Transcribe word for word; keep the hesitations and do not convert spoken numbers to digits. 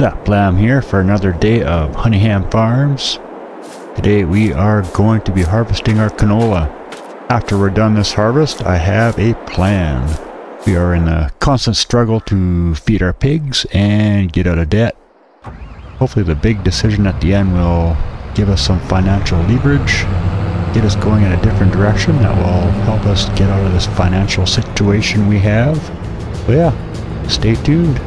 Zapblam here for another day of Honeyham Farms. Today we are going to be harvesting our canola. After we're done this harvest, I have a plan. We are in a constant struggle to feed our pigs and get out of debt. Hopefully the big decision at the end will give us some financial leverage, get us going in a different direction that will help us get out of this financial situation we have. But yeah, stay tuned.